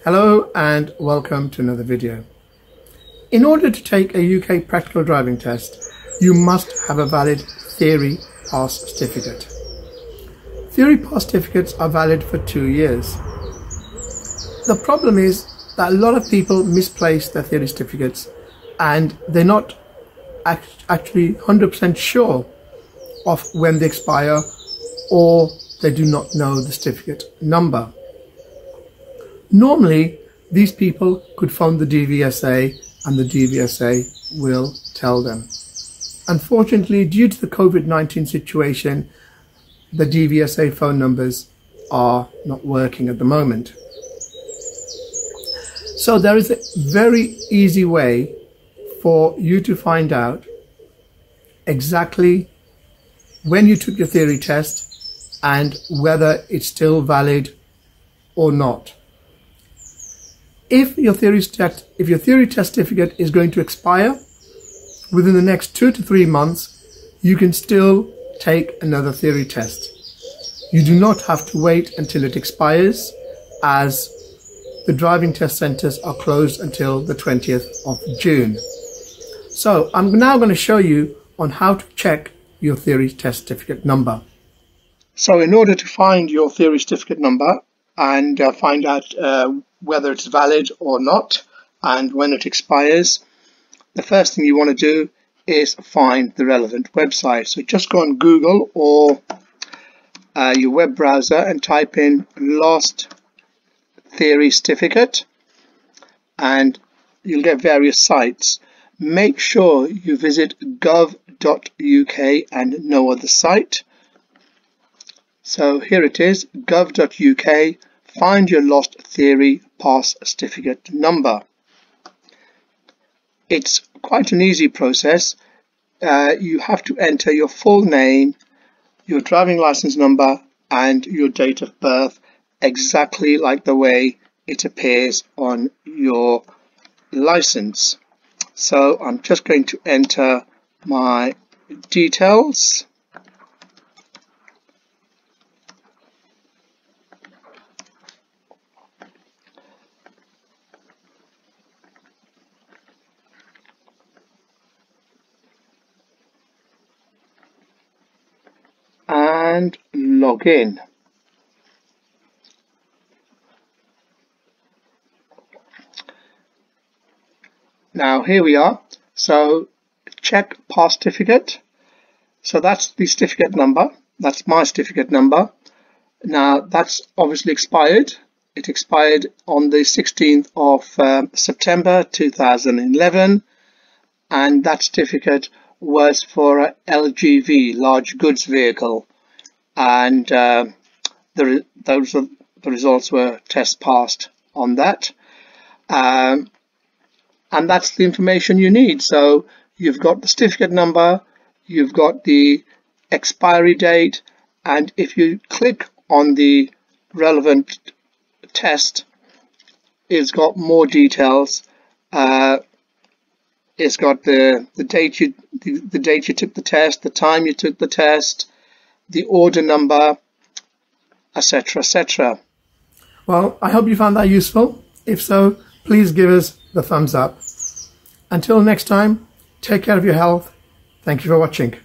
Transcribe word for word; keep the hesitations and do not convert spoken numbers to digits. Hello and welcome to another video. In order to take a U K practical driving test, you must have a valid theory pass certificate. Theory pass certificates are valid for two years. The problem is that a lot of people misplace their theory certificates and they're not act actually one hundred percent sure of when they expire, or they do not know the certificate number. Normally, these people could phone the D V S A and the D V S A will tell them. Unfortunately, due to the COVID nineteen situation, the D V S A phone numbers are not working at the moment. So there is a very easy way for you to find out exactly when you took your theory test and whether it's still valid or not. If your theory test, if your theory test certificate is going to expire within the next two to three months, you can still take another theory test. You do not have to wait until it expires, as the driving test centres are closed until the twentieth of June. So I'm now going to show you on how to check your theory test certificate number. So in order to find your theory certificate number and uh, find out uh, whether it's valid or not and when it expires, the first thing you want to do is find the relevant website. So just go on Google or uh, your web browser and type in last theory certificate, and you'll get various sites. Make sure you visit gov dot U K and no other site. So here it is, gov dot U K, find your lost theory pass certificate number. It's quite an easy process. Uh, you have to enter your full name, your driving license number and your date of birth, exactly like the way it appears on your license. So I'm just going to enter my details. And log in. Now here we are. So check pass certificate. So that's the certificate number. That's my certificate number. Now that's obviously expired. It expired on the sixteenth of um, September two thousand eleven, and that certificate was for a L G V, large goods vehicle. And uh, the, those were, the results were test passed on that, um, and that's the information you need. So you've got the certificate number, you've got the expiry date, and if you click on the relevant test, it's got more details. Uh, it's got the the date you the, the date you took the test, the time you took the test, the order number, et cetera, et cetera. Well, I hope you found that useful. If so, please give us the thumbs up. Until next time, take care of your health. Thank you for watching.